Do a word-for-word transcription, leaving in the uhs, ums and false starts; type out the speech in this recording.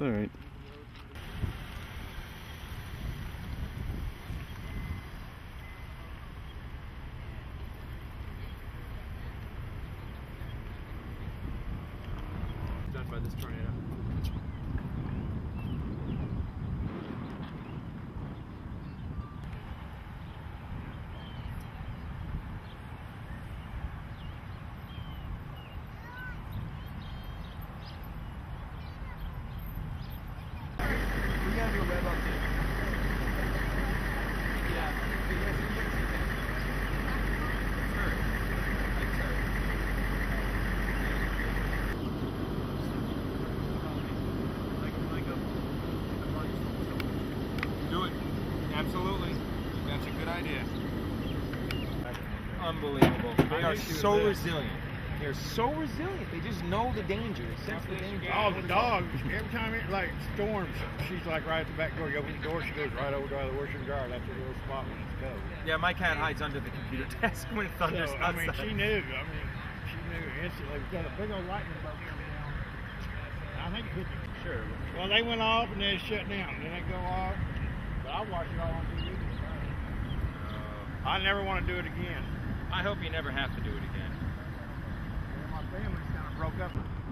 All right. Done by this tornado. Absolutely. That's a good idea. Unbelievable. They are so resilient. They're so resilient. They just know the danger. They sense the danger. Oh, the dog. Every time it like storms, she's like right at the back door. You open the door, she goes right over to the washing dryer. That's her little spot when it's cold. Yeah, my cat hides under the computer desk when it thunders. So, I mean, she knew. I mean, she knew instantly. We got a big old lightning bolt coming down. I think it hit them. Sure. Well, they went off and then shut down. Then they go off. I watch it all on T V. Uh, I never want to do it again. I hope you never have to do it again. Yeah, my family's kind of broke up.